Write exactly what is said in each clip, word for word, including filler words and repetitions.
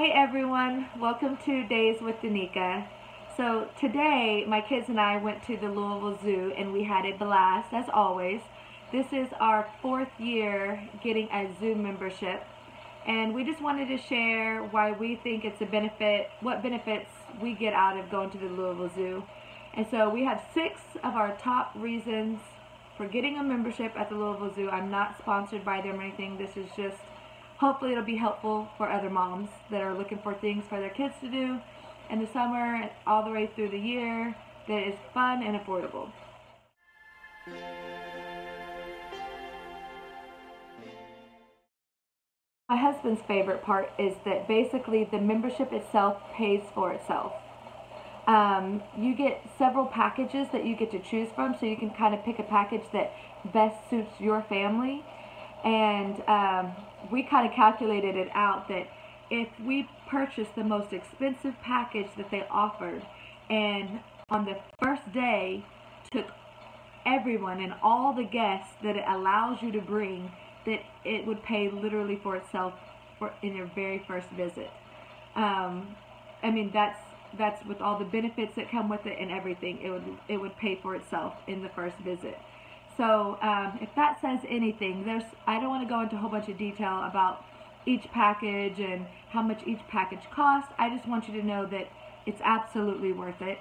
Hey everyone, welcome to Days with Danika. So today my kids and I went to the Louisville Zoo and we had a blast as always. This is our fourth year getting a zoo membership and we just wanted to share why we think it's a benefit, what benefits we get out of going to the Louisville Zoo. And so we have six of our top reasons for getting a membership at the Louisville Zoo. I'm not sponsored by them or anything. This is just hopefully it'll be helpful for other moms that are looking for things for their kids to do in the summer, all the way through the year, that is fun and affordable. My husband's favorite part is that basically the membership itself pays for itself. Um, you get several packages that you get to choose from, so you can kind of pick a package that best suits your family. And um, we kind of calculated it out that if we purchased the most expensive package that they offered and on the first day took everyone and all the guests that it allows you to bring, that it would pay literally for itself for in your very first visit. Um, I mean, that's that's with all the benefits that come with it and everything, it would, it would pay for itself in the first visit. So um, if that says anything, there's, I don't want to go into a whole bunch of detail about each package and how much each package costs. I just want you to know that it's absolutely worth it.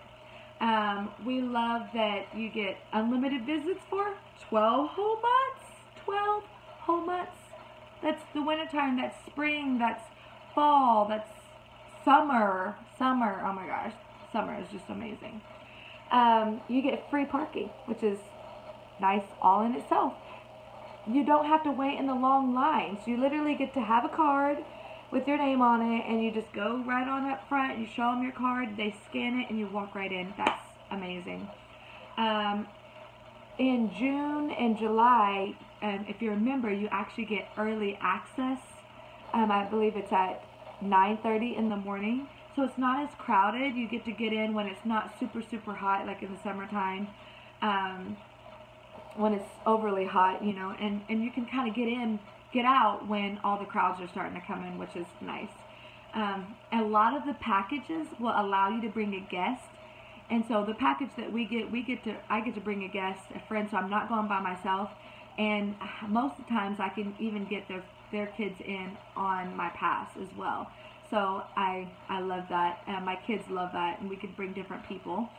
Um, we love that you get unlimited visits for twelve whole months. twelve whole months. That's the wintertime, that's spring, that's fall, that's summer. Summer, oh my gosh, summer is just amazing. Um, you get free parking, which is nice all in itself. You don't have to wait in the long lines. You literally get to have a card with your name on it and you just go right on up front, you show them your card, they scan it and you walk right in. That's amazing. Um, in June and July, um, if you remember, you actually get early access. Um, I believe it's at nine thirty in the morning. So it's not as crowded. You get to get in when it's not super, super hot like in the summertime. Um, when it's overly hot, you know, and, and you can kind of get in, get out when all the crowds are starting to come in, which is nice. Um, a lot of the packages will allow you to bring a guest. And so the package that we get, we get to, I get to bring a guest, a friend, so I'm not going by myself. And most of the times I can even get their, their kids in on my pass as well. So I, I love that. Uh, my kids love that. And we can bring different people.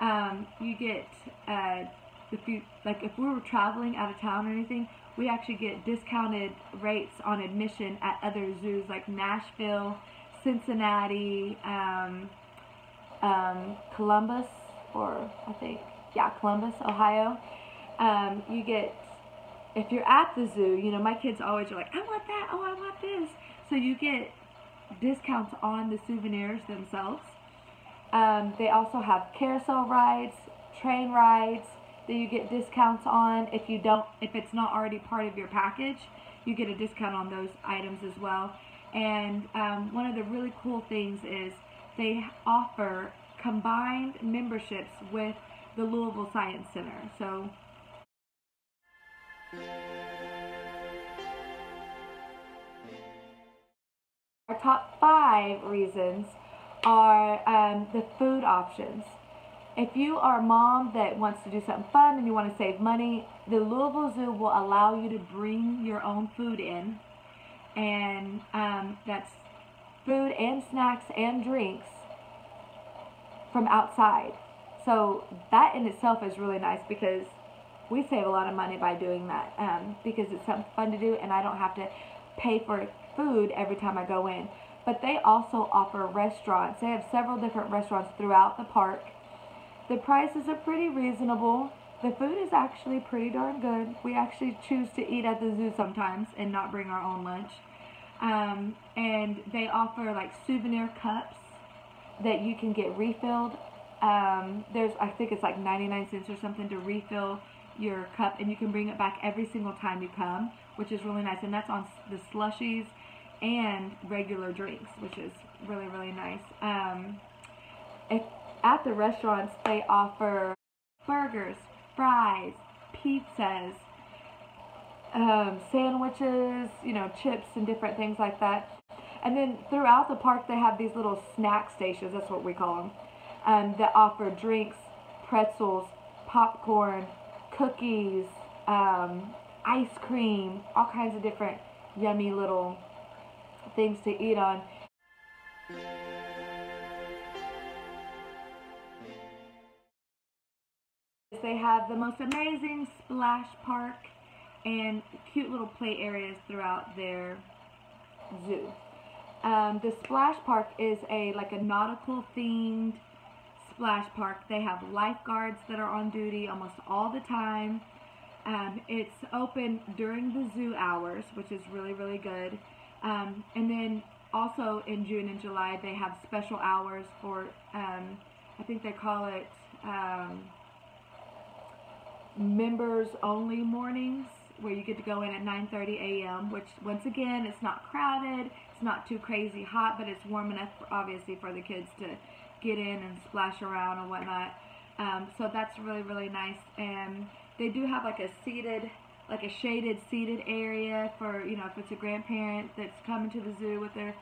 Um, you get, uh, If you, like if we were traveling out of town or anything, we actually get discounted rates on admission at other zoos like Nashville, Cincinnati, um, um, Columbus, or I think, yeah, Columbus, Ohio. Um, you get, if you're at the zoo, you know, my kids always are like, I want that, oh, I want this. So you get discounts on the souvenirs themselves. Um, they also have carousel rides, train rides, that you get discounts on. If you don't, if it's not already part of your package, you get a discount on those items as well. And um, one of the really cool things is they offer combined memberships with the Louisville Science Center. So our top five reasons are um, the food options. If you are a mom that wants to do something fun and you want to save money, the Louisville Zoo will allow you to bring your own food in. And um, that's food and snacks and drinks from outside. So that in itself is really nice because we save a lot of money by doing that um, because it's something fun to do and I don't have to pay for food every time I go in. But they also offer restaurants. They have several different restaurants throughout the park. The prices are pretty reasonable. The food is actually pretty darn good. We actually choose to eat at the zoo sometimes and not bring our own lunch. Um, and they offer like souvenir cups that you can get refilled. Um, there's, I think it's like ninety-nine cents or something to refill your cup and you can bring it back every single time you come, which is really nice. And that's on the slushies and regular drinks, which is really, really nice. Um, if At the restaurants, they offer burgers, fries, pizzas, um, sandwiches, you know, chips and different things like that. And then throughout the park, they have these little snack stations, that's what we call them, um, that offer drinks, pretzels, popcorn, cookies, um, ice cream, all kinds of different yummy little things to eat on. They have the most amazing splash park and cute little play areas throughout their zoo. Um, the splash park is a like a nautical themed splash park. They have lifeguards that are on duty almost all the time. Um, it's open during the zoo hours, which is really, really good. Um, and then also in June and July, they have special hours for, um, I think they call it um, members only mornings, where you get to go in at nine thirty a m, which once again, it's not crowded, it's not too crazy hot, but it's warm enough for, obviously for the kids to get in and splash around and whatnot. Um, so that's really, really nice. And they do have like a seated, like a shaded seated area for, you know, if it's a grandparent that's coming to the zoo with their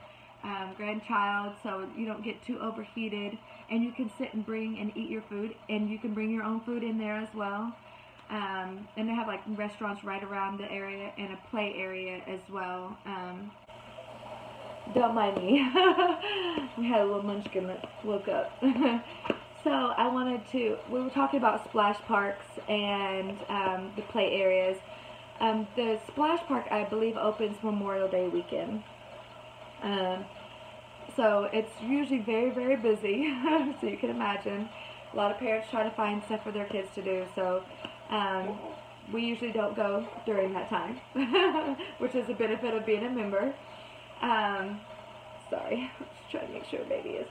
um, grandchild, so you don't get too overheated, and you can sit and bring and eat your food, and you can bring your own food in there as well. Um, and they have like restaurants right around the area and a play area as well. Um, don't mind me. We had a little munchkin that woke up. So I wanted to, we were talking about splash parks and um, the play areas. Um, the splash park, I believe, opens Memorial Day weekend. Um, so it's usually very, very busy. So you can imagine a lot of parents trying to find stuff for their kids to do. So. Um, we usually don't go during that time, which is a benefit of being a member. Um, sorry, I'm just trying to make sure baby is,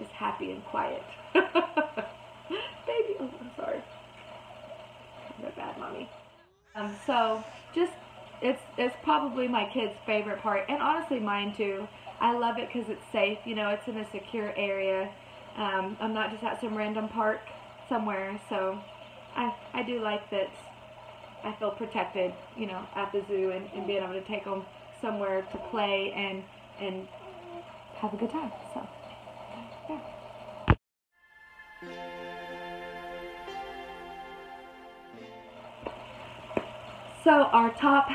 is happy and quiet. Baby, oh, I'm sorry. They're bad, mommy. Um, so just, it's, it's probably my kids' favorite part, and honestly mine too. I love it because it's safe, you know, it's in a secure area. Um, I'm not just at some random park somewhere, so. I, I do like that I feel protected, you know, at the zoo, and, and being able to take them somewhere to play and, and have a good time, so, yeah. So our top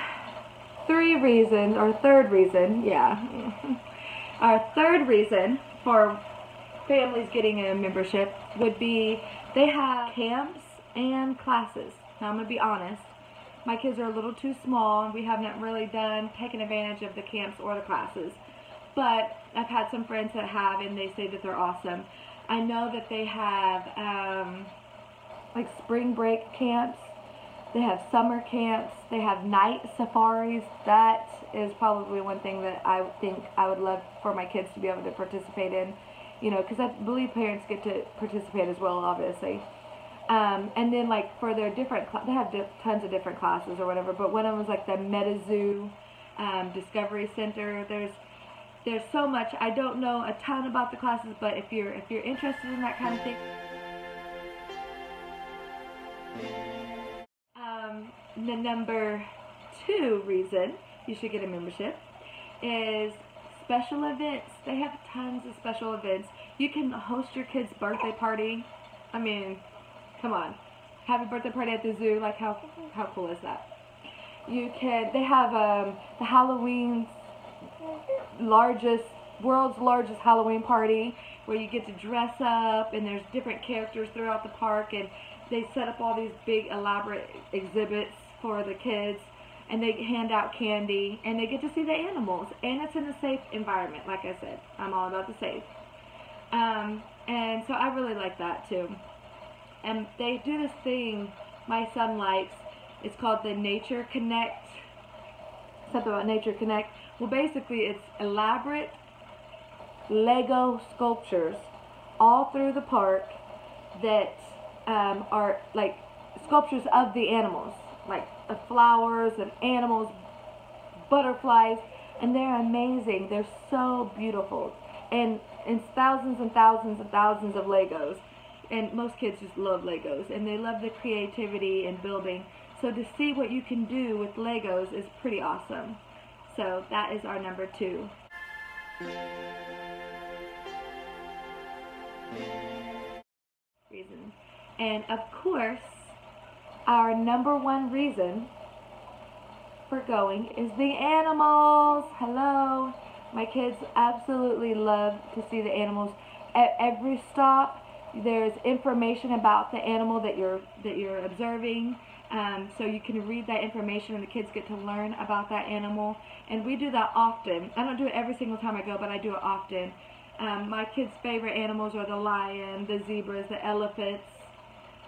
three reasons, or third reason, yeah, our third reason for families getting a membership would be they have camps and classes. Now I'm going to be honest, my kids are a little too small and we haven't really done taken advantage of the camps or the classes, but I've had some friends that have, and they say that they're awesome. I know that they have um, like spring break camps, they have summer camps, they have night safaris. That is probably one thing that I think I would love for my kids to be able to participate in, you know, because I believe parents get to participate as well, obviously. Um, and then like for their different, they have di tons of different classes or whatever, but one of them was like the MetaZoo um, Discovery Center. There's there's so much. I don't know a ton about the classes, but if you're if you're interested in that kind of thing, um, the number two reason you should get a membership is special events. They have tons of special events. You can host your kid's birthday party. I mean. Come on, have a birthday party at the zoo, like how, how cool is that? You can, they have um, the Halloween's largest, world's largest Halloween party, where you get to dress up, and there's different characters throughout the park, and they set up all these big elaborate exhibits for the kids, and they hand out candy, and they get to see the animals, and it's in a safe environment, like I said, I'm all about the safe. Um, and so I really like that too. And they do this thing my son likes. It's called the Nature Connect. Something about Nature Connect. Well, basically, it's elaborate Lego sculptures all through the park that um, are like sculptures of the animals, like the flowers and animals, butterflies, and they're amazing. They're so beautiful, and it's thousands and thousands and thousands of Legos. And most kids just love Legos, and they love the creativity and building. So to see what you can do with Legos is pretty awesome. So that is our number two. Reason. And of course, our number one reason for going is the animals. Hello. My kids absolutely love to see the animals. At every stop, there's information about the animal that you're that you're observing. Um, so you can read that information and the kids get to learn about that animal. And we do that often. I don't do it every single time I go, but I do it often. Um, my kids' favorite animals are the lion, the zebras, the elephants.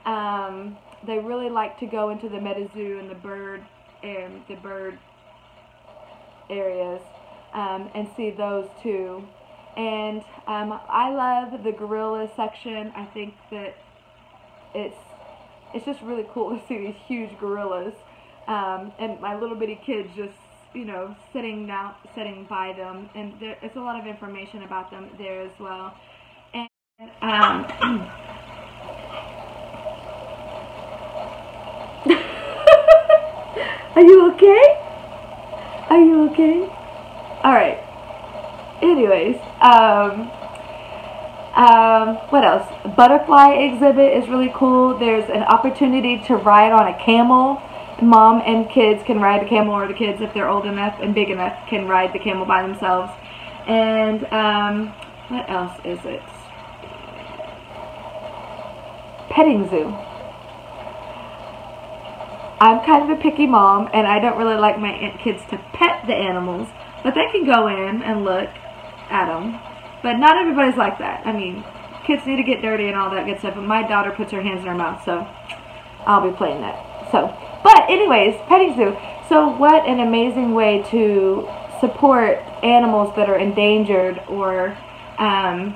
Um, they really like to go into the MetaZoo and the bird and the bird areas um, and see those too. And um, I love the gorilla section. I think that it's it's just really cool to see these huge gorillas um, and my little bitty kids just, you know, sitting down, sitting by them. And there, it's a lot of information about them there as well. And um, are you okay? Are you okay? All right. Anyways, um, um, what else? Butterfly exhibit is really cool. There's an opportunity to ride on a camel. Mom and kids can ride a camel, or the kids, if they're old enough and big enough, can ride the camel by themselves. And um, what else is it? Petting zoo. I'm kind of a picky mom, and I don't really like my kids to pet the animals, but they can go in and look at them. But not everybody's like that. I mean, kids need to get dirty and all that good stuff, but my daughter puts her hands in her mouth, so I'll be playing that. So, but anyways, petting zoo. So what an amazing way to support animals that are endangered or, um,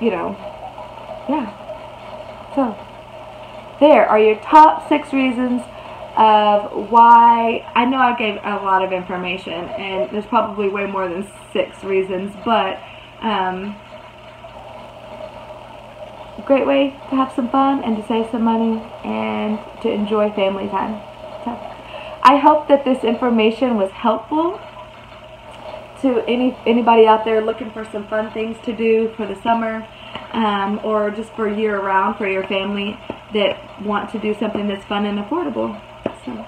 you know, yeah. So there are your top six reasons of why. I know I gave a lot of information, and there's probably way more than six reasons, but um, great way to have some fun and to save some money and to enjoy family time. So I hope that this information was helpful to any anybody out there looking for some fun things to do for the summer, um, or just for year round for your family that want to do something that's fun and affordable. So,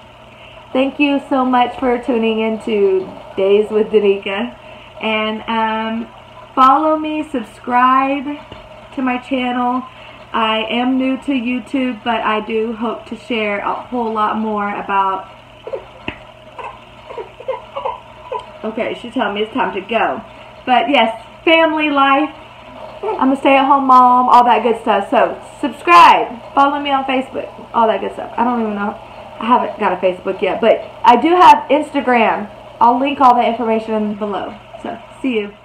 thank you so much for tuning in to Days with Danika. And um, follow me, subscribe to my channel. I am new to YouTube, but I do hope to share a whole lot more about... Okay, she's telling me it's time to go. But yes, family life. I'm a stay-at-home mom, all that good stuff. So, subscribe. Follow me on Facebook, all that good stuff. I don't even know. I haven't got a Facebook yet, but I do have Instagram. I'll link all the information below. So, see you.